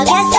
Joga